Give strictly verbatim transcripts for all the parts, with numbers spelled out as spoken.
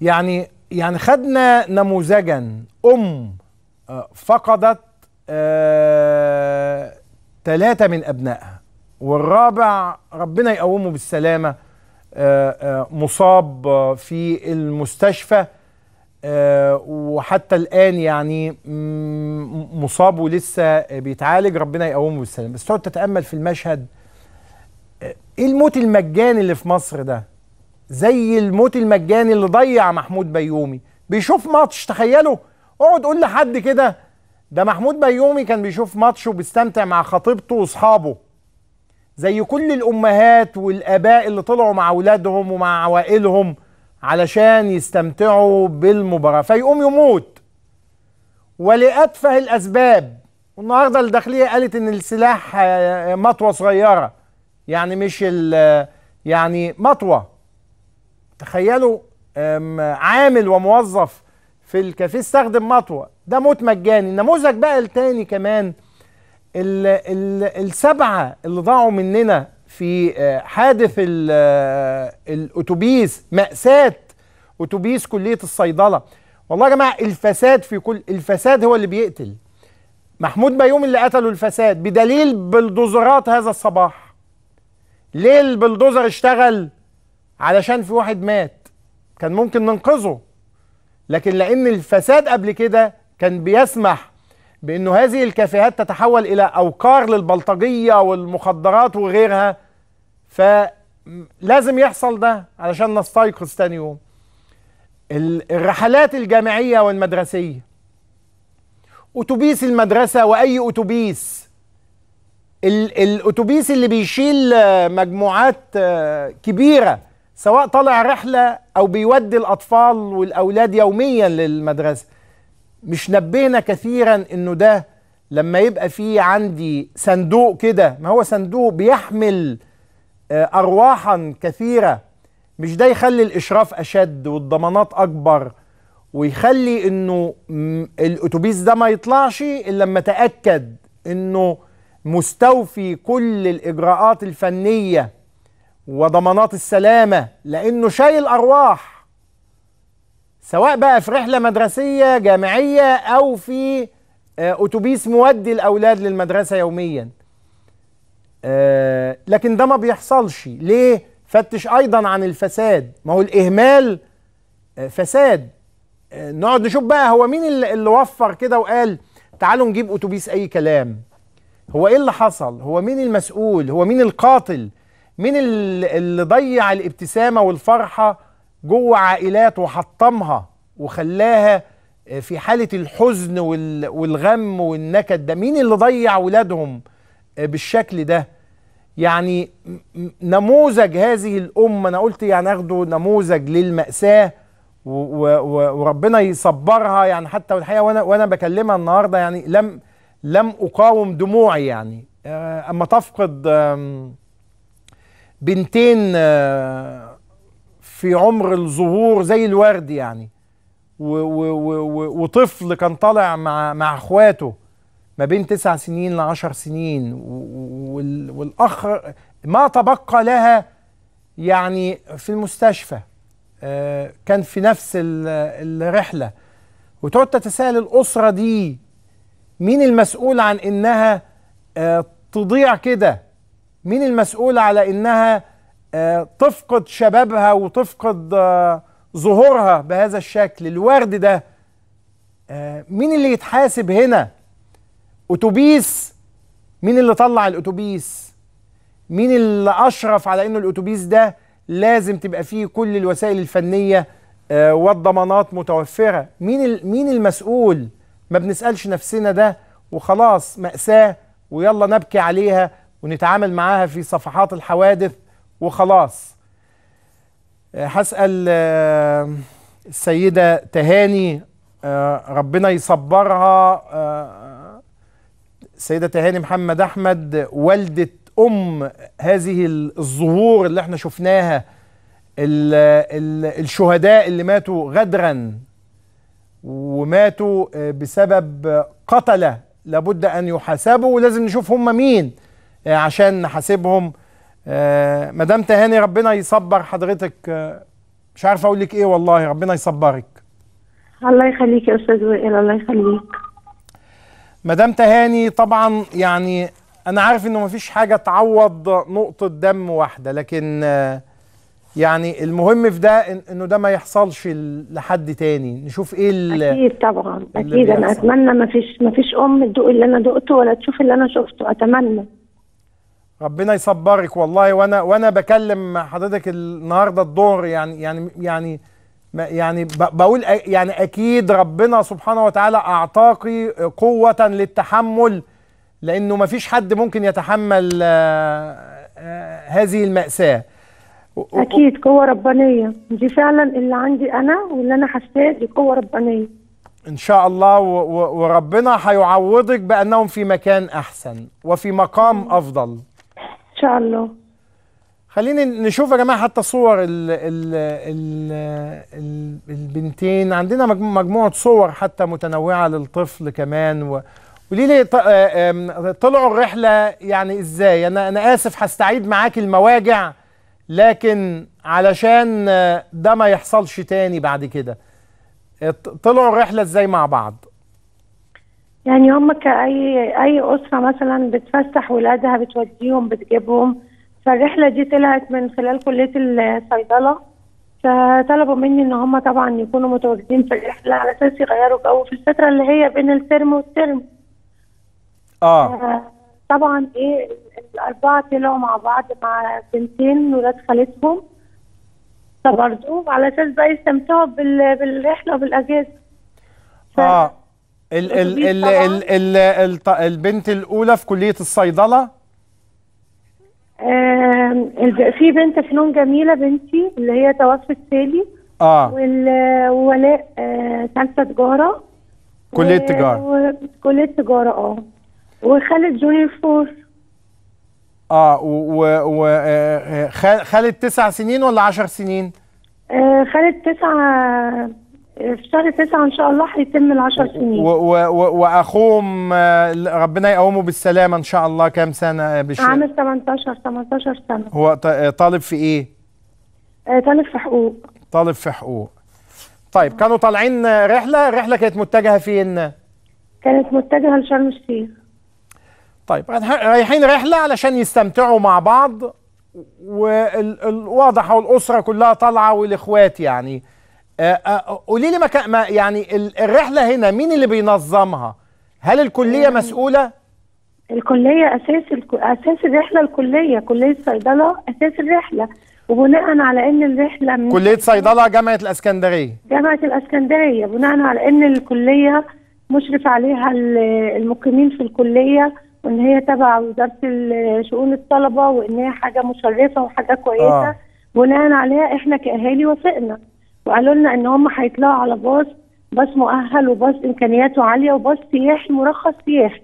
يعني يعني خدنا نموذجا ام فقدت ثلاثة من ابنائها والرابع ربنا يقومه بالسلامة مصاب في المستشفى، وحتى الآن يعني مصاب ولسه بيتعالج، ربنا يقومه بالسلامة. بس تقعد تتأمل في المشهد، ايه الموت المجاني اللي في مصر ده؟ زي الموت المجاني اللي ضيع محمود بيومي. بيشوف ماتش، تخيلوا، اقعد قول لحد كده ده محمود بيومي كان بيشوف ماتش وبيستمتع مع خطيبته واصحابه، زي كل الامهات والاباء اللي طلعوا مع اولادهم ومع عوائلهم علشان يستمتعوا بالمباراه، فيقوم يموت ولأتفه الاسباب. والنهارده الداخليه قالت ان السلاح مطوه صغيره، يعني مش ال يعني مطوه. تخيلوا عامل وموظف في الكافيه استخدم مطوه، ده موت مجاني. النموذج بقى التاني كمان، ال ال السبعه اللي ضاعوا مننا في حادث الاتوبيس، مأساة اتوبيس كلية الصيدلة. والله يا جماعه الفساد في كل، الفساد هو اللي بيقتل. محمود بيومي اللي قتله الفساد بدليل بلدوزرات هذا الصباح. ليه البلدوزر اشتغل؟ علشان في واحد مات كان ممكن ننقذه، لكن لأن الفساد قبل كده كان بيسمح بأنه هذه الكافيهات تتحول إلى أوقار للبلطجية والمخدرات وغيرها، فلازم يحصل ده علشان نستيقظ تاني يوم. الرحلات الجامعية والمدرسية، أتوبيس المدرسة وأي أتوبيس، الأتوبيس اللي بيشيل مجموعات كبيرة سواء طالع رحلة أو بيودي الأطفال والأولاد يوميا للمدرسة. مش نبهنا كثيرا انه ده لما يبقى فيه عندي صندوق كده، ما هو صندوق بيحمل ارواحا كثيره، مش ده يخلي الاشراف اشد والضمانات اكبر، ويخلي انه الاتوبيس ده ما يطلعش الا لما اتاكد انه مستوفي كل الاجراءات الفنيه وضمانات السلامه، لانه شايل ارواح سواء بقى في رحلة مدرسية جامعية أو في أتوبيس مودي الأولاد للمدرسة يوميا. أه لكن ده ما بيحصلش. ليه؟ فتش أيضا عن الفساد، ما هو الإهمال فساد. أه نقعد نشوف بقى هو مين اللي, اللي وفر كده وقال تعالوا نجيب أتوبيس أي كلام. هو إيه اللي حصل؟ هو مين المسؤول؟ هو مين القاتل؟ مين اللي ضيع الابتسامة والفرحة جوه عائلات وحطمها وخلاها في حالة الحزن والغم والنكد؟ ده مين اللي ضيع ولادهم بالشكل ده؟ يعني نموذج هذه الأمة، أنا قلت يعني أخده نموذج للمأساة وربنا يصبرها. يعني حتى والحقيقة وأنا وأنا بكلمها النهاردة يعني لم لم أقاوم دموعي، يعني أما تفقد بنتين في عمر الظهور زي الورد يعني، و و و وطفل كان طالع مع مع اخواته ما بين تسع سنين لعشر سنين، والاخ ما تبقى لها يعني في المستشفى، كان في نفس الرحله. وتقعد تتساءل الاسره دي مين المسؤول عن انها تضيع كده؟ مين المسؤول على انها تفقد شبابها وتفقد ظهورها بهذا الشكل؟ الورد ده مين اللي يتحاسب هنا؟ أتوبيس، مين اللي طلع الأتوبيس؟ مين اللي أشرف على إنه الأتوبيس ده لازم تبقى فيه كل الوسائل الفنية والضمانات متوفرة؟ مين مين المسؤول؟ ما بنسألش نفسنا ده وخلاص. مأساة ويلا نبكي عليها ونتعامل معاها في صفحات الحوادث وخلاص. هسأل السيدة تهاني ربنا يصبرها، السيدة تهاني محمد احمد والدة ام هذه الظهور اللي احنا شفناها، الشهداء اللي ماتوا غدرا وماتوا بسبب قتلة لابد ان يحاسبوا، ولازم نشوف هم مين عشان نحاسبهم. آه مدام تهاني ربنا يصبر حضرتك آه مش عارفه اقول لك ايه والله، ربنا يصبرك. الله يخليك يا استاذ وائل، الله يخليك. مدام تهاني، طبعا يعني انا عارف انه مفيش حاجه تعوض نقطه دم واحده، لكن يعني المهم في ده انه ده ما يحصلش لحد تاني. نشوف ايه اللي اكيد طبعا اكيد انا اتمنى مفيش مفيش ام تدوق اللي انا دقته ولا تشوف اللي انا شفته، اتمنى. ربنا يصبرك والله. وانا وانا بكلم حضرتك النهارده الظهر يعني يعني يعني يعني بقول يعني اكيد ربنا سبحانه وتعالى اعطاكي قوة للتحمل، لانه ما فيش حد ممكن يتحمل هذه المأساة. اكيد قوة ربانية، دي فعلا اللي عندي انا واللي انا حاساه، دي قوة ربانية ان شاء الله. وربنا هيعوضك بانهم في مكان احسن وفي مقام افضل ان شاء الله. خلينا نشوف يا جماعه حتى صور ال ال ال البنتين، عندنا مجموعه صور حتى متنوعه للطفل كمان. قولي لي طلعوا الرحله يعني ازاي؟ انا انا اسف هستعيد معاكي المواجع، لكن علشان ده ما يحصلش تاني بعد كده. طلعوا الرحله ازاي مع بعض؟ يعني هم كاي اي اسره مثلا بتفسح ولادها، بتوديهم بتجيبهم، فالرحله دي طلعت من خلال كليه الصيدله، فطلبوا مني ان هم طبعا يكونوا متواجدين في الرحله على اساس يغيروا جو في الفتره اللي هي بين الترم والترم. اه طبعا ايه الاربعه طلعوا مع بعض مع بنتين ولاد خالتهم برضه، على اساس بقى يستمتعوا بالرحله وبالاجازه. اه ال ال ال ال ال البنت الاولى في كليه الصيدله، في بنت فنون جميله بنتي اللي هي توفت سالي، اه وولاء ثالثه تجاره كليه تجاره كليه تجاره اه وخالد جونيور فور اه وخالد تسع سنين ولا عشر سنين؟ آه خالد تسعه في شهر تسعه ان شاء الله هيتم العشر سنين. واخوهم ربنا يقومه بالسلامه ان شاء الله. كام سنه بالشهر؟ عامل تمنتاشر سنه. هو طالب في ايه؟ طالب في حقوق. طالب في حقوق. طيب كانوا طالعين رحله، الرحله كانت متجهه فين؟ كانت متجهه لشرم الشيخ. طيب رايحين رحله علشان يستمتعوا مع بعض، والواضح والاسره كلها طالعه والاخوات يعني. قولي لي مكان ما يعني الرحله هنا مين اللي بينظمها؟ هل الكليه مسؤوله؟ الكليه اساس الك... اساس الرحله، الكليه كليه الصيدله اساس الرحله، وبناء على ان الرحله من كليه صيدله جامعه الاسكندريه جامعه الاسكندريه بناء على ان الكليه مشرف عليها المقيمين في الكليه، وان هي تبع وزاره شؤون الطلبه، وان هي حاجه مشرفه وحاجه كويسه. آه. بناء عليها احنا كاهالي وافقنا وقالوا لنا ان هم هيطلعوا على باص باص مؤهل وباص امكانياته عاليه وباص سياحي مرخص سياحي.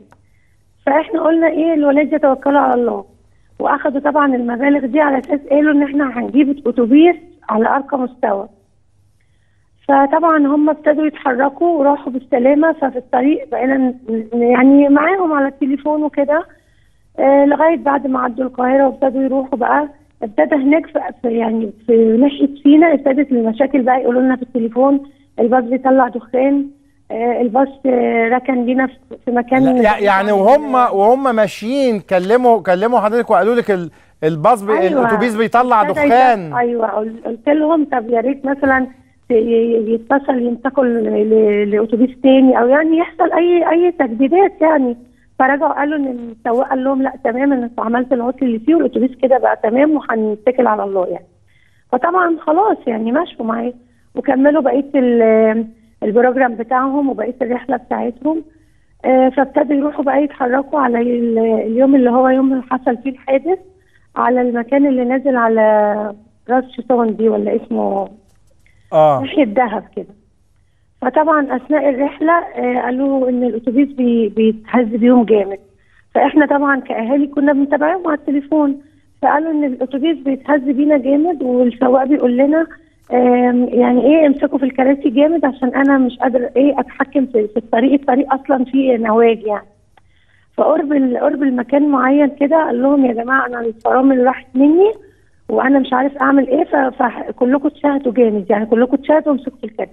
فاحنا قلنا ايه الولاد يتوكلوا على الله، واخدوا طبعا المبالغ دي على اساس قالوا ان احنا هنجيب اتوبيس على ارقى مستوى. فطبعا هم ابتدوا يتحركوا وراحوا بالسلامه، ففي الطريق بقينا يعني معاهم على التليفون وكده آه لغايه بعد ما عدوا القاهره وابتدوا يروحوا بقى. ابتدى هناك في يعني في ناحيه سينا ابتدت المشاكل بقى، يقولوا لنا في التليفون الباص بيطلع دخان، الباص ركن بينا في مكان يعني. وهم وهم ماشيين كلموا كلموا حضرتك وقالوا لك الباص بي أيوة الاتوبيس بيطلع دخان؟ ايوه قلت لهم طب يا ريت مثلا يتصل ينتقل لاتوبيس تاني او يعني يحصل اي اي تجديدات يعني. فرجعوا قالوا ان السواق قال لهم لا تمام انا عملت العطل اللي فيه والاتوبيس كده بقى تمام وهنتكل على الله يعني. فطبعا خلاص يعني مشوا معايا وكملوا بقيه البروجرام بتاعهم وبقيه الرحله بتاعتهم. فابتدوا يروحوا بقى يتحركوا على اليوم اللي هو يوم اللي حصل فيه الحادث على المكان اللي نازل على راس شيطان دي ولا اسمه اه ناحيه دهب كده. فطبعا اثناء الرحله قالوا ان الاتوبيس بيتهز بيهم جامد، فاحنا طبعا كاهالي كنا بنتابعهم على التليفون، فقالوا ان الاتوبيس بيتهز بينا جامد والسواق بيقول لنا يعني ايه امسكوا في الكراسي جامد عشان انا مش قادر ايه اتحكم في الطريق، الطريق اصلا فيه نواج يعني. فقرب قرب المكان معين كده قال لهم يا جماعه انا الفرامل راحت مني وانا مش عارف اعمل ايه، فكلكم اتشهتوا جامد يعني، كلكم اتشهتوا ومسكتوا الكبد.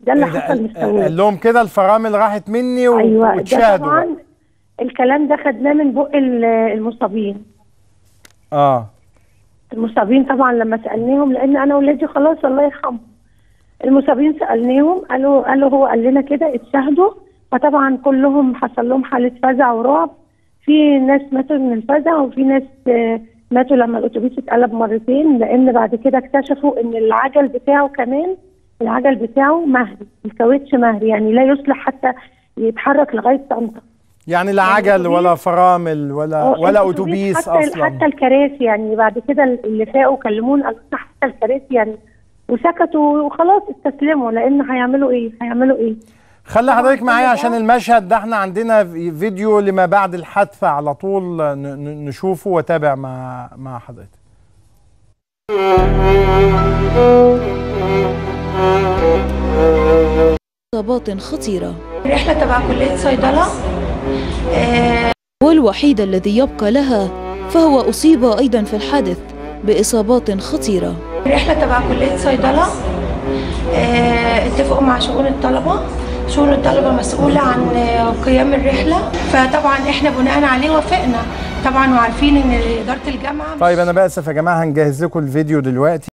ده اللي حصل مستواه. قال لهم كده الفرامل راحت مني و... أيوة. واتشهدوا. طبعا الكلام ده خدناه من بق المصابين. اه المصابين طبعا لما سالناهم، لان انا ولادي خلاص الله يرحمهم. المصابين سالناهم قالوا قالوا هو قال لنا كده اتشهدوا، فطبعا كلهم حصل لهم حاله فزع ورعب. في ناس ماتوا من الفزع وفي ناس ماتوا لما الاتوبيس اتقلب مرتين، لان بعد كده اكتشفوا ان العجل بتاعه كمان العجل بتاعه مهري، الكاوتش مهري يعني لا يصلح حتى يتحرك لغايه طنطا. يعني لا عجل ولا فرامل ولا ولا اتوبيس اصلا، حتى الكراسي يعني. بعد كده اللي فاقوا كلمونا قالوا لنا حتى الكراسي يعني، وسكتوا وخلاص استسلموا، لان هيعملوا ايه؟ هيعملوا ايه؟ خلي حضرتك معايا عشان المشهد ده، احنا عندنا فيديو لما بعد الحادثه على طول نشوفه وتابع مع مع حضرتك. اصابات خطيره. الرحله تبع كليه صيدله والوحيد الذي يبقى لها، فهو اصيب ايضا في الحادث باصابات خطيره. الرحله تبع كليه صيدله اتفقوا مع شؤون الطلبه، شؤون الطلبة مسؤولة عن قيام الرحلة، فطبعا احنا بناء عليه وافقنا طبعا، وعارفين ان إدارة الجامعة. طيب انا بأسف يا جماعة، هنجهز لكم الفيديو دلوقتي.